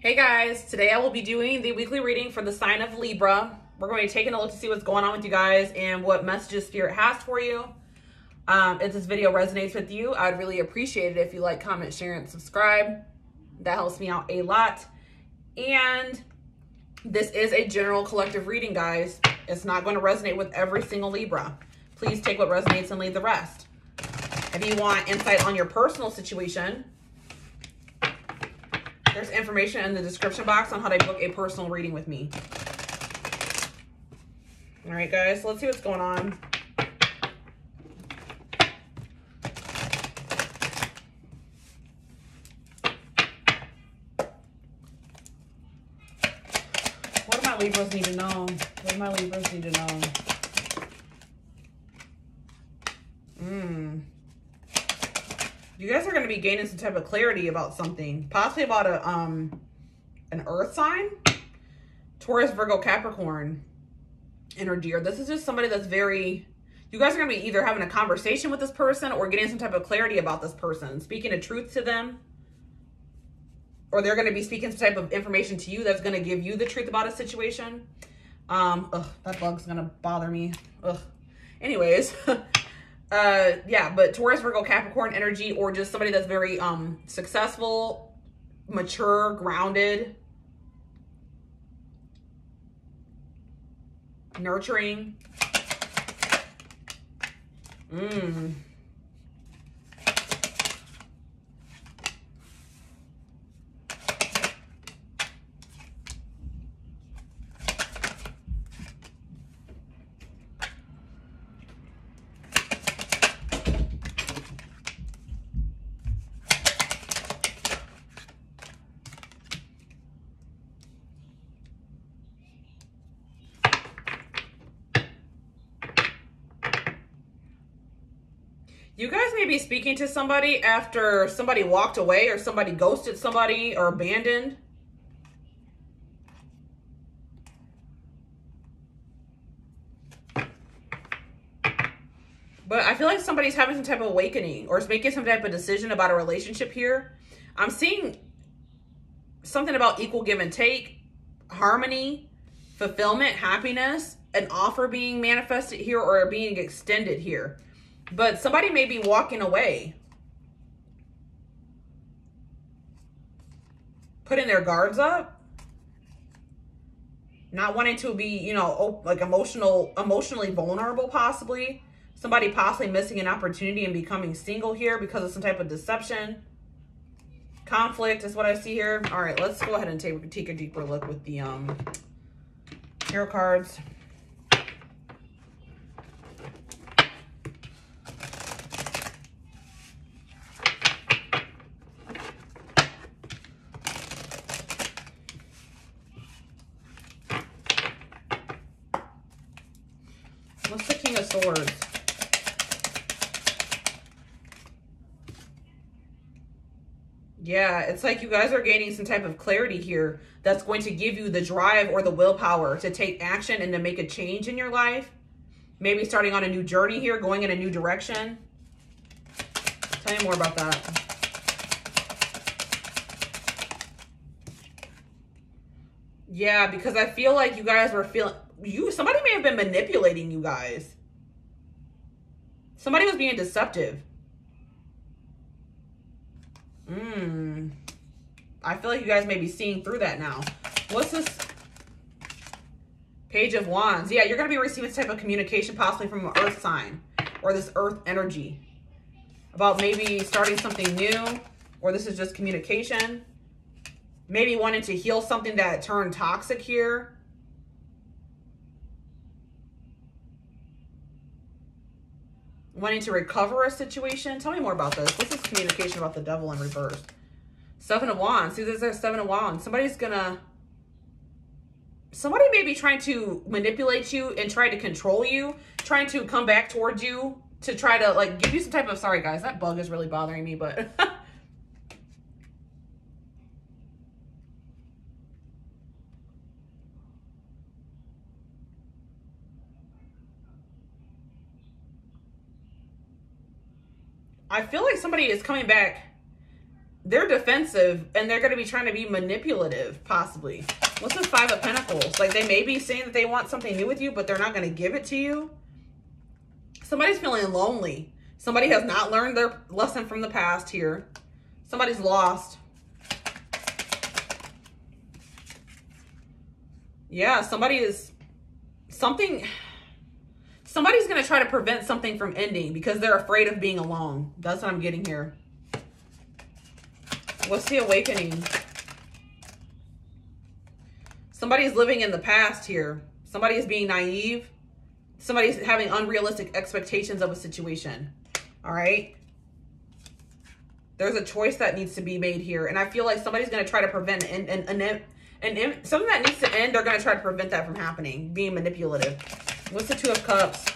Hey guys, today I will be doing the weekly reading for the sign of Libra. We're going to be taking a look to see what's going on with you guys and what messages Spirit has for you. If this video resonates with you, I'd really appreciate it if you like, comment, share, and subscribe. That helps me out a lot. And this is a general collective reading, guys. It's not going to resonate with every single Libra. Please take what resonates and leave the rest. If you want insight on your personal situation, there's information in the description box on how to book a personal reading with me. All right, guys, so let's see what's going on. What do my Libras need to know? What do my Libras need to know? You guys are going to be gaining some type of clarity about something, possibly about a an earth sign, Taurus, Virgo, Capricorn energy. Or this is just somebody that's very, you guys are going to be either having a conversation with this person or getting some type of clarity about this person, speaking a truth to them, or they're going to be speaking some type of information to you that's going to give you the truth about a situation. That bug's going to bother me. Anyways. Yeah, but Taurus, Virgo, Capricorn energy, or just somebody that's very successful, mature, grounded, nurturing. You guys may be speaking to somebody after somebody walked away or somebody ghosted somebody or abandoned. But I feel like somebody's having some type of awakening or is making some type of decision about a relationship here. I'm seeing something about equal give and take, harmony, fulfillment, happiness, an offer being manifested here or being extended here. But somebody may be walking away, putting their guards up, not wanting to be, you know, like emotionally vulnerable, possibly. Somebody possibly missing an opportunity and becoming single here because of some type of deception. Conflict is what I see here. All right, let's go ahead and take a deeper look with the tarot cards. What's the King of Swords? Yeah, it's like you guys are gaining some type of clarity here that's going to give you the drive or the willpower to take action and to make a change in your life. Maybe starting on a new journey here, going in a new direction. Tell me more about that. Yeah, because I feel like you guys were feeling... somebody may have been manipulating you guys. Somebody was being deceptive. I feel like you guys may be seeing through that now. What's this? Page of Wands. Yeah, you're going to be receiving some type of communication possibly from an earth sign or this earth energy about maybe starting something new, or this is just communication. Maybe wanting to heal something that turned toxic here. Wanting to recover a situation. Tell me more about this. This is communication about the devil in reverse. Seven of Wands. See, there's a Seven of Wands. Somebody may be trying to manipulate you and try to control you, trying to come back towards you to try to like give you some type of, sorry guys, that bug is really bothering me, but I feel like somebody is coming back they're defensive and they're going to be trying to be manipulative, possibly. What's the Five of Pentacles? Like, they may be saying that they want something new with you, but they're not going to give it to you. Somebody's feeling lonely. Somebody has not learned their lesson from the past here. Somebody's lost. Yeah, somebody's going to try to prevent something from ending because they're afraid of being alone. That's what I'm getting here. What's the Awakening? Somebody's living in the past here. Somebody is being naive. Somebody's having unrealistic expectations of a situation. All right. There's a choice that needs to be made here. And I feel like somebody's going to try to prevent and something that needs to end, they're going to try to prevent that from happening, being manipulative. What's the Two of Cups?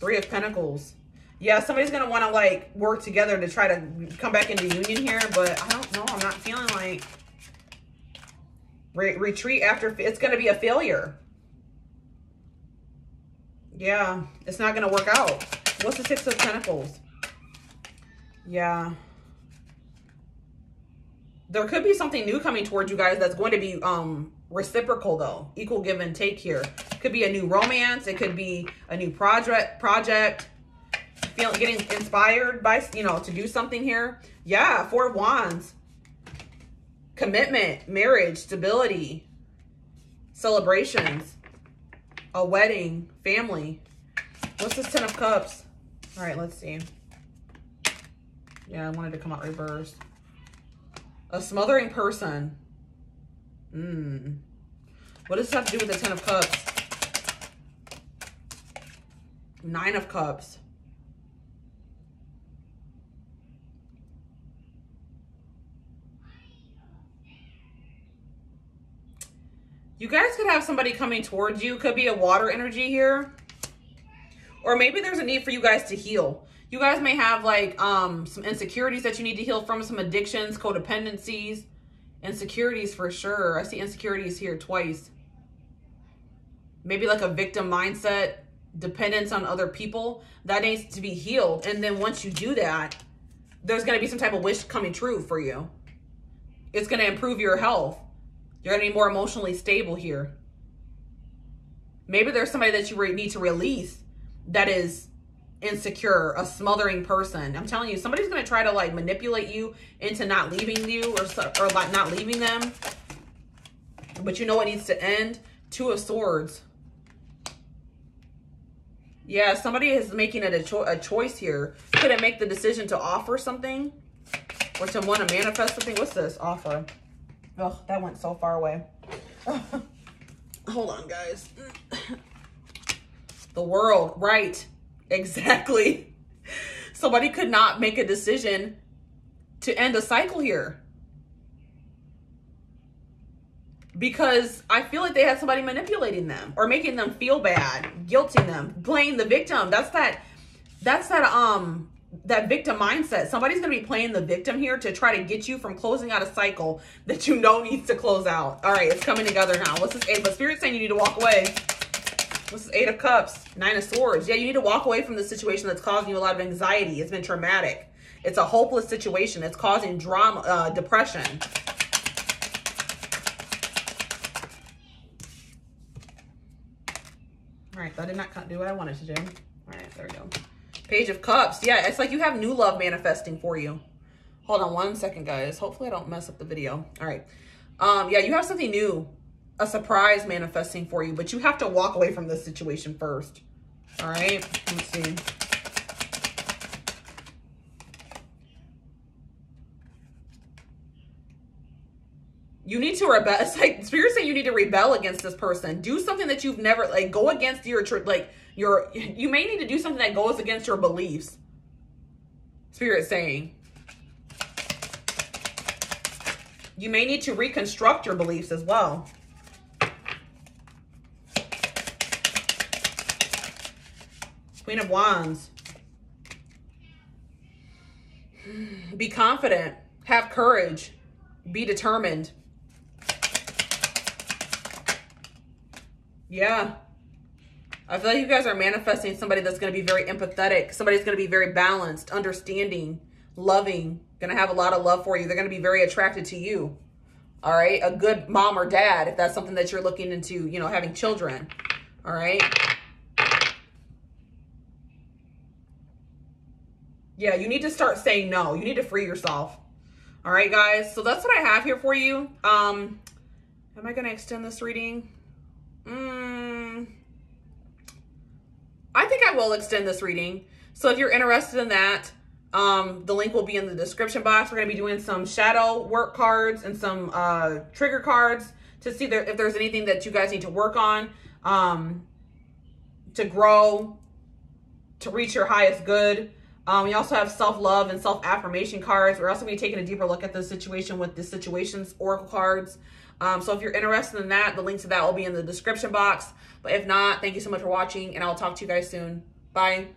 Three of Pentacles. Yeah, somebody's going to want to, like, work together to try to come back into union here, but I don't know. I'm not feeling like retreat after. It's going to be a failure. Yeah, it's not going to work out. What's the Six of Pentacles? Yeah. There could be something new coming towards you guys that's going to be reciprocal, though. Equal give and take here. Could be a new romance. It could be a new project. Getting inspired by, you know, to do something here. Yeah, Four of Wands. Commitment, marriage, stability, celebrations, a wedding, family. What's this Ten of Cups? All right, let's see. Yeah, I wanted to come out reversed. A smothering person. What does this have to do with the Ten of Cups? Nine of Cups. You guys could have somebody coming towards you. Could be a water energy here. Or maybe there's a need for you guys to heal. You guys may have, like, some insecurities that you need to heal from, some addictions, codependencies, insecurities for sure. I see insecurities here twice. Maybe like a victim mindset, dependence on other people. That needs to be healed. And then once you do that, there's going to be some type of wish coming true for you. It's going to improve your health. You're going to be more emotionally stable here. Maybe there's somebody that you need to release that is insecure, a smothering person. I'm telling you, somebody's going to try to, like, manipulate you into not leaving you or like not leaving them. But you know what needs to end? Two of Swords. Yeah, somebody is making it a choice here. Couldn't make the decision to offer something or to want to manifest something. What's this? Offer. Oh, that went so far away. Hold on, guys. The World, right? Exactly. Somebody could not make a decision to end a cycle here. Because I feel like they had somebody manipulating them or making them feel bad, guilting them, playing the victim. That's that victim mindset. Somebody's going to be playing the victim here to try to get you from closing out a cycle that you know needs to close out. All right, it's coming together now. What's this Eight of Spirit saying? You need to walk away. What's this Eight of Cups? Nine of Swords. Yeah, you need to walk away from the situation that's causing you a lot of anxiety. It's been traumatic. It's a hopeless situation. It's causing drama, depression. All right, so I did not do what I wanted to do. All right, there we go. Page of Cups. Yeah, it's like you have new love manifesting for you. Hold on one second, guys. Hopefully I don't mess up the video. All right. Yeah, you have something new, a surprise manifesting for you, but you have to walk away from this situation first. All right. Let's see. You need to rebel. It's like Spirit's saying you need to rebel against this person. Do something that you've never, like, go against your, like, you may need to do something that goes against your beliefs. Spirit's saying. You may need to reconstruct your beliefs as well. Queen of Wands. Be confident. Have courage. Be determined. Yeah. I feel like you guys are manifesting somebody that's going to be very empathetic. Somebody's going to be very balanced, understanding, loving. Going to have a lot of love for you. They're going to be very attracted to you. All right. A good mom or dad, if that's something that you're looking into, you know, having children. All right. Yeah, you need to start saying no. You need to free yourself. All right, guys. So that's what I have here for you. Am I going to extend this reading? I think I will extend this reading. So if you're interested in that, the link will be in the description box. We're going to be doing some shadow work cards and some trigger cards to see if there's anything that you guys need to work on to grow, to reach your highest good. We also have self-love and self-affirmation cards. We're also going to be taking a deeper look at the situation with the Situations Oracle cards. So if you're interested in that, the link to that will be in the description box. But if not, thank you so much for watching, and I'll talk to you guys soon. Bye.